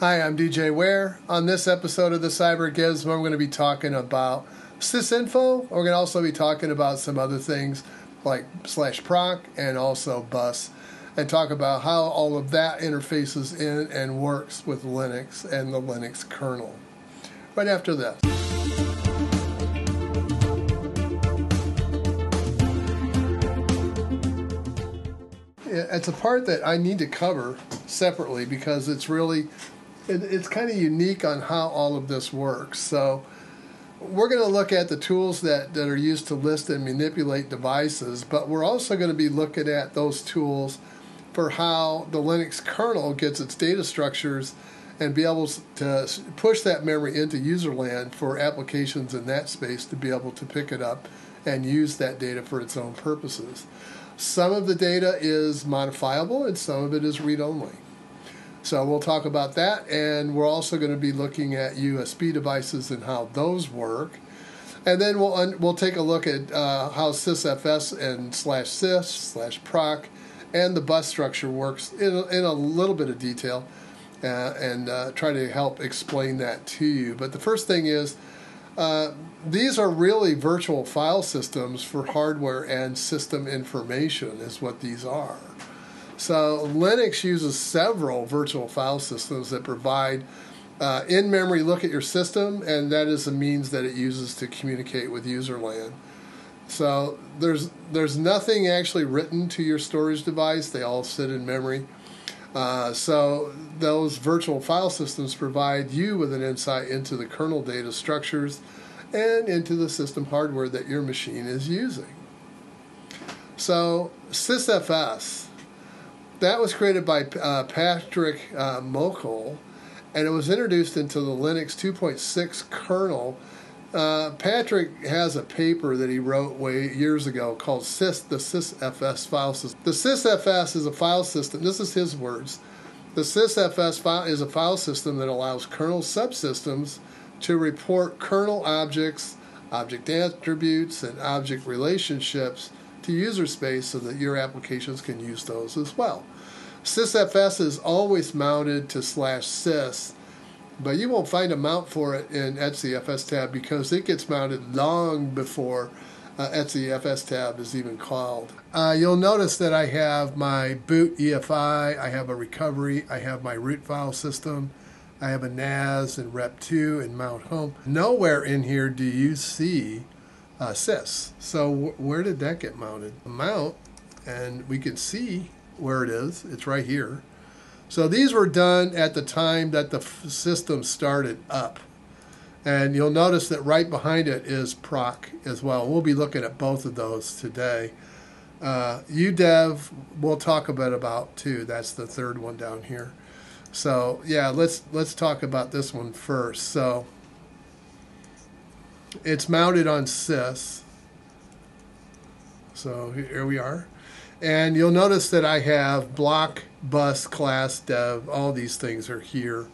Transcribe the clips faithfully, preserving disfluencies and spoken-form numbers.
Hi, I'm D J Ware. On this episode of the Cyber Gizmo, we're going to be talking about sysinfo. We're going to also be talking about some other things like slash proc and also bus, and talk about how all of that interfaces in and works with Linux and the Linux kernel. Right after this. It's a part that I need to cover separately because it's really, it, it's kind of unique on how all of this works. So we're going to look at the tools that, that are used to list and manipulate devices, but we're also going to be looking at those tools for how the Linux kernel gets its data structures and be able to push that memory into user land for applications in that space to be able to pick it up and use that data for its own purposes. Some of the data is modifiable and some of it is read-only. So we'll talk about that, and we're also going to be looking at U S B devices and how those work. And then we'll, un we'll take a look at uh, how sysfs and slash sys, slash proc, and the bus structure works in a, in a little bit of detail uh, and uh, try to help explain that to you. But the first thing is, Uh, these are really virtual file systems for hardware and system information is what these are. So Linux uses several virtual file systems that provide uh, in-memory look at your system, and that is the means that it uses to communicate with user land. So there's, there's nothing actually written to your storage device. They all sit in memory. Uh, so those virtual file systems provide you with an insight into the kernel data structures and into the system hardware that your machine is using. So sysfs, that was created by uh, Patrick uh, Mochel, and it was introduced into the Linux two point six kernel. Uh, Patrick has a paper that he wrote way years ago called Sys, the sysfs file system. The sysfs is a file system. This is his words. The sysfs file is a file system that allows kernel subsystems to report kernel objects, object attributes, and object relationships to user space so that your applications can use those as well. Sysfs is always mounted to slash sys, but you won't find a mount for it in etcfs tab because it gets mounted long before uh, etcfs tab is even called. Uh, you'll notice that I have my boot E F I, I have a recovery, I have my root file system, I have a N A S and rep two and mount home. Nowhere in here do you see uh, sys. So w where did that get mounted? Mount, and we can see where it is. It's right here. So these were done at the time that the system started up. And you'll notice that right behind it is proc as well. We'll be looking at both of those today. Uh, Udev, we'll talk a bit about too. That's the third one down here. So yeah, let's, let's talk about this one first. So it's mounted on sys. So here we are. And you'll notice that I have block, bus, class, dev, all these things are here.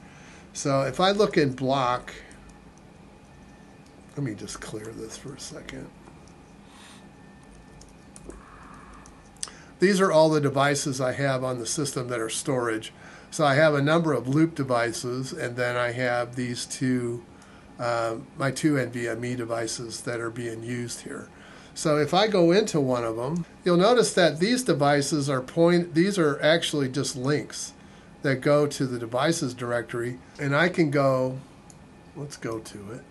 So if I look in block, let me just clear this for a second. These are all the devices I have on the system that are storage. So I have a number of loop devices, and then I have these two, uh, my two NVMe devices that are being used here. So if I go into one of them, you'll notice that these devices are point, these are actually just links that go to the devices directory, and I can go, let's go to it.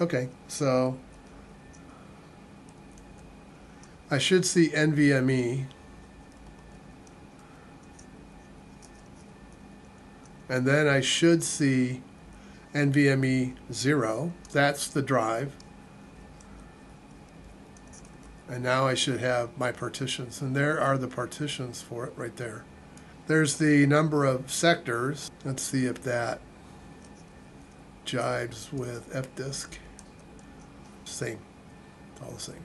Okay, so I should see NVMe, and then I should see NVMe zero, that's the drive. And now I should have my partitions, and there are the partitions for it right there. There's the number of sectors. Let's see if that jibes with fdisk. Same, it's all the same.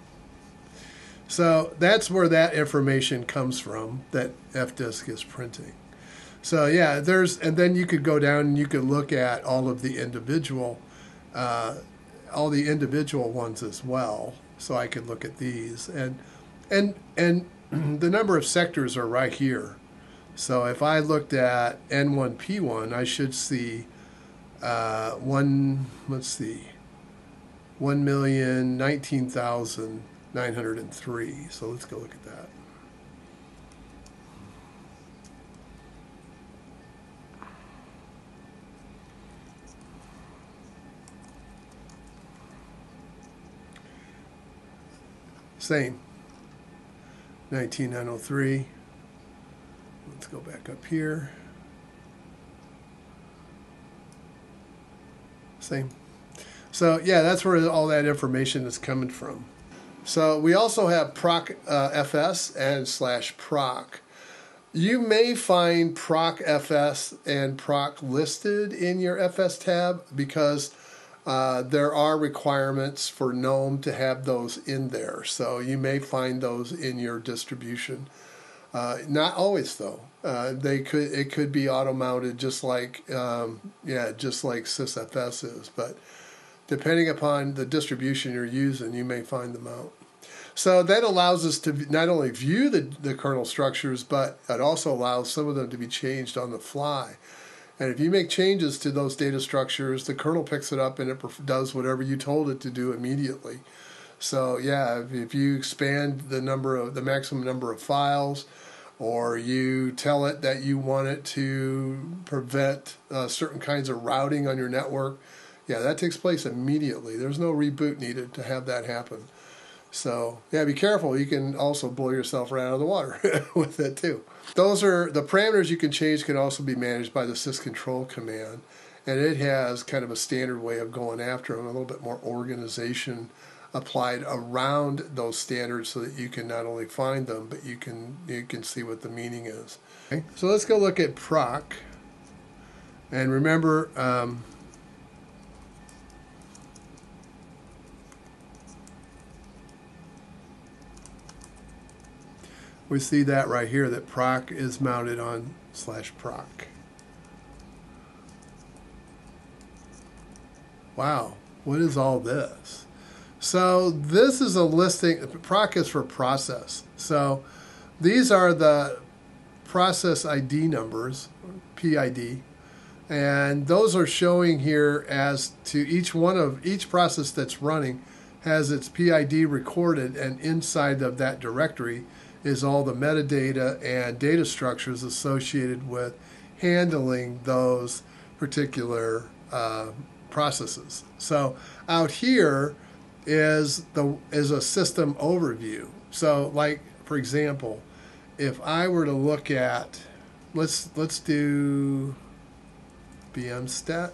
So that's where that information comes from that fdisk is printing. So yeah, there's, and then you could go down and you could look at all of the individual, uh, all the individual ones as well. So I could look at these, and and and the number of sectors are right here. So if I looked at N one P one, I should see uh, one, let's see, one million nineteen thousand nine hundred three. So let's go look at that. Same, nineteen thousand nine hundred three. Let's go back up here. Same. So yeah, that's where all that information is coming from. So we also have procfs uh, and slash proc. You may find procfs and proc listed in your F S tab because uh, there are requirements for GNOME to have those in there. So you may find those in your distribution. Uh, not always though. Uh, they could it could be auto mounted just like um, yeah just like SysFS is, but depending upon the distribution you're using, you may find them out. So that allows us to not only view the the kernel structures, but it also allows some of them to be changed on the fly. And if you make changes to those data structures, the kernel picks it up and it does whatever you told it to do immediately. So yeah, if you expand the number of the maximum number of files, or you tell it that you want it to prevent uh, certain kinds of routing on your network, yeah, that takes place immediately. There's no reboot needed to have that happen. So yeah, be careful. You can also blow yourself right out of the water with it too. Those are the parameters you can change. Can also be managed by the sysctl command, and it has kind of a standard way of going after them. A little bit more organization applied around those standards so that you can not only find them, but you can you can see what the meaning is. Okay, so let's go look at proc, and remember um, we see that right here that proc is mounted on slash proc. Wow, what is all this? So this is a listing, proc is for process. So these are the process I D numbers, P I D, and those are showing here as to each one of each process that's running has its P I D recorded, and inside of that directory is all the metadata and data structures associated with handling those particular uh, processes. So out here is the is a system overview. So like for example, if I were to look at let's let's do VMstat.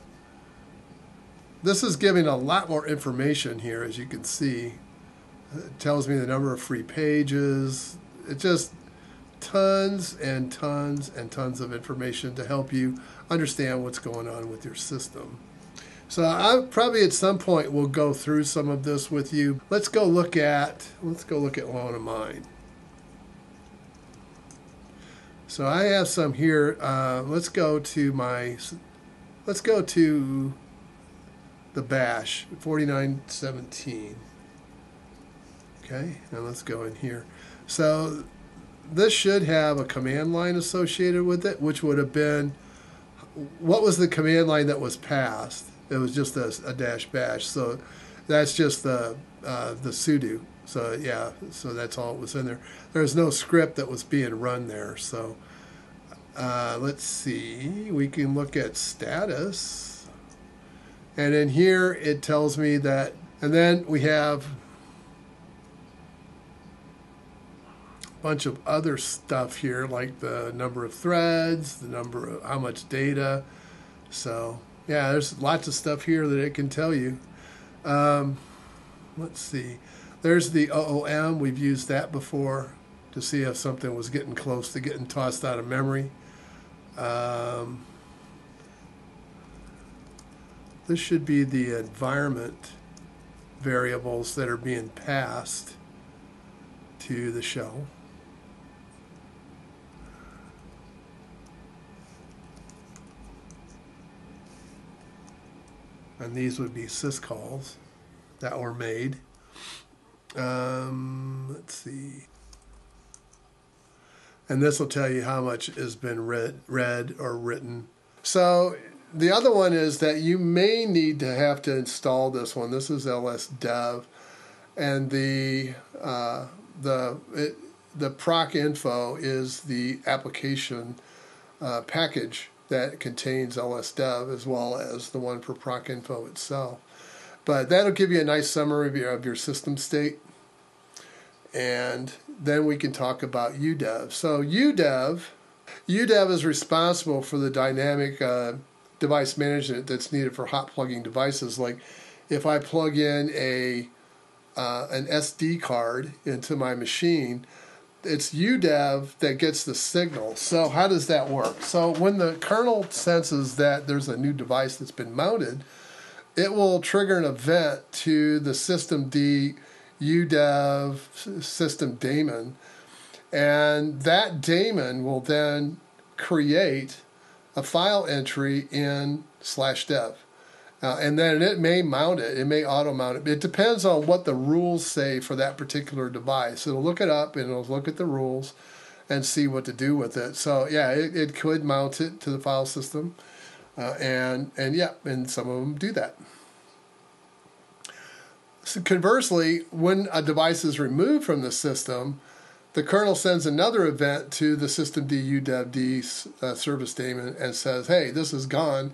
This is giving a lot more information here, as you can see. It tells me the number of free pages. It's just tons and tons and tons of information to help you understand what's going on with your system. So I probably at some point will go through some of this with you. Let's go look at let's go look at one of mine. So I have some here. Uh, let's go to my let's go to the bash forty-nine seventeen. Okay, now let's go in here. So this should have a command line associated with it, which would have been what was the command line that was passed. It was just a, a dash bash, so that's just the uh, the sudo. So yeah, so that's all it was in there. There's no script that was being run there. So uh, let's see, we can look at status, and in here it tells me that, and then we have a bunch of other stuff here, like the number of threads, the number of how much data. So yeah, there's lots of stuff here that it can tell you. Um, let's see. There's the O O M. We've used that before to see if something was getting close to getting tossed out of memory. Um, this should be the environment variables that are being passed to the shell. And these would be syscalls that were made. Um, let's see. and this will tell you how much has been read, read or written. So the other one is that you may need to have to install this one. This is lsdev, and the uh, the it, the proc info is the application uh, package that contains lsdev, as well as the one for proc info itself. But that'll give you a nice summary of your, of your system state. And then we can talk about udev. So udev, udev is responsible for the dynamic uh, device management that's needed for hot plugging devices. Like if I plug in a uh, an S D card into my machine, it's udev that gets the signal. So how does that work? So when the kernel senses that there's a new device that's been mounted, it will trigger an event to the systemd udev system daemon, and that daemon will then create a file entry in slash dev, uh, and then it may mount it, it may auto mount it. It depends on what the rules say for that particular device. It'll look it up and it'll look at the rules and see what to do with it. So yeah, it, it could mount it to the file system, uh, and and yeah, and some of them do that. So conversely, when a device is removed from the system, the kernel sends another event to the systemd udevd uh, service daemon and says, hey, this is gone.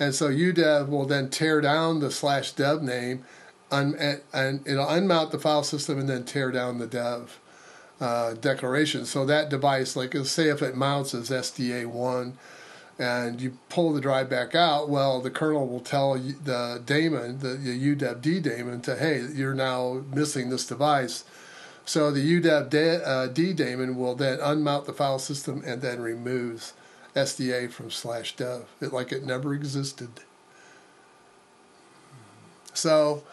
And so udev will then tear down the slash dev name, un and, and it'll unmount the file system and then tear down the dev uh, declaration. So that device, like say if it mounts as S D A one and you pull the drive back out, well, the kernel will tell the daemon, the, the udevd daemon, to, hey, you're now missing this device. So the udevd daemon will then unmount the file system and then removes S D A from slash dev, it, like it never existed. So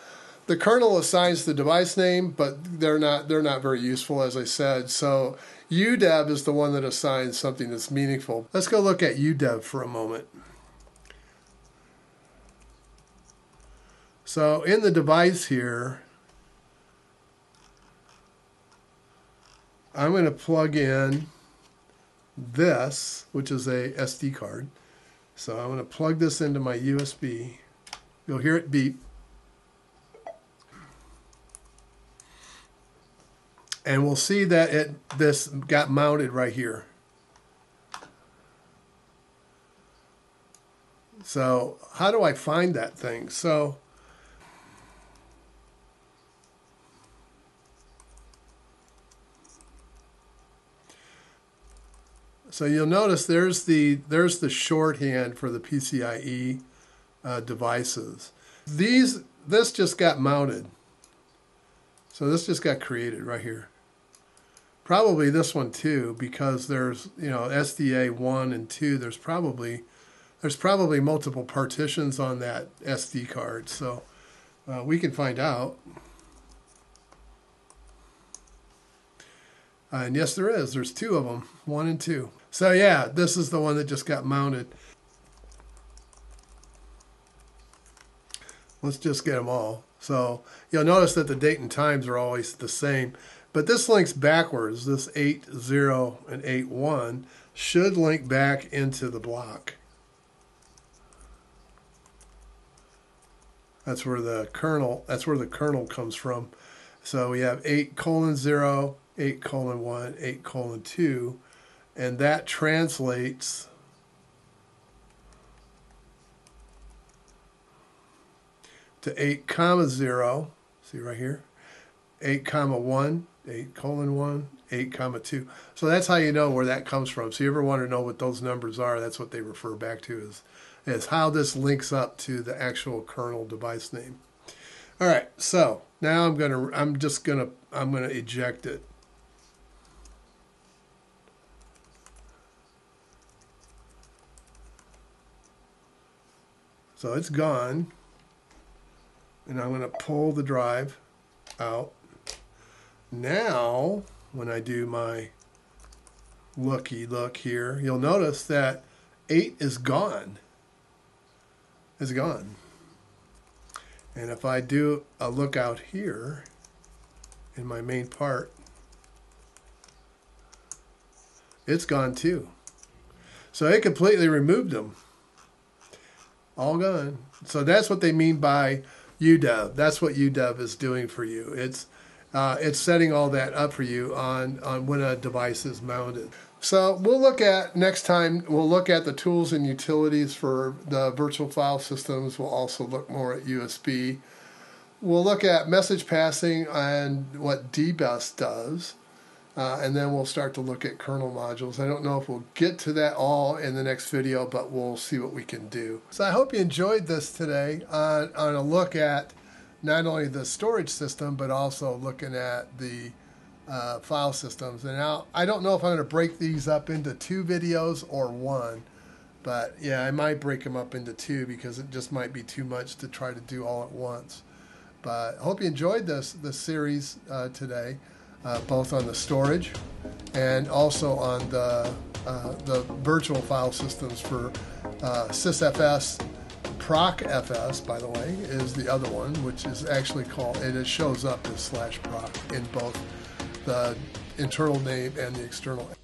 the kernel assigns the device name, but they're not they're not very useful, as I said. So udev is the one that assigns something that's meaningful. Let's go look at udev for a moment. So in the device here, I'm going to plug in this, which is a S D card. So I'm going to plug this into my U S B. You'll hear it beep. And we'll see that it this got mounted right here. So how do I find that thing? So So you'll notice there's the there's the shorthand for the P C I E uh, devices. These this just got mounted. So this just got created right here. Probably this one too, because there's you know S D A one and two. There's probably there's probably multiple partitions on that S D card. So uh, we can find out. Uh, and yes, there is. There's two of them, one and two. So yeah, this is the one that just got mounted. Let's just get them all. So you'll notice that the date and times are always the same, but this links backwards. This eight zero and eight one should link back into the block. That's where the kernel, that's where the kernel comes from. So we have eight colon zero, eight colon one, eight colon two, and that translates to eight comma zero, see right here, eight comma one, eight colon one, eight comma two. So that's how you know where that comes from. So you ever want to know what those numbers are, that's what they refer back to, is, is how this links up to the actual kernel device name. All right, so now I'm going to, I'm just going to, I'm going to eject it. So it's gone. And I'm going to pull the drive out. Now, when I do my looky look here, you'll notice that eight is gone. It's gone. And if I do a look out here in my main part, it's gone too. So it completely removed them. All gone. So that's what they mean by U dev. That's what U dev is doing for you. It's uh, it's setting all that up for you on, on when a device is mounted. So we'll look at, next time, we'll look at the tools and utilities for the virtual file systems. We'll also look more at U S B. We'll look at message passing and what D bus does. Uh, and then we'll start to look at kernel modules. I don't know if we'll get to that all in the next video, but we'll see what we can do. So I hope you enjoyed this today on, on a look at not only the storage system, but also looking at the uh, file systems. And now I don't know if I'm going to break these up into two videos or one, but yeah, I might break them up into two because it just might be too much to try to do all at once. But I hope you enjoyed this, this series uh, today. Uh, both on the storage and also on the, uh, the virtual file systems for uh, SysFS. procfs, by the way, is the other one, which is actually called, and it shows up as slash proc in both the internal name and the external name.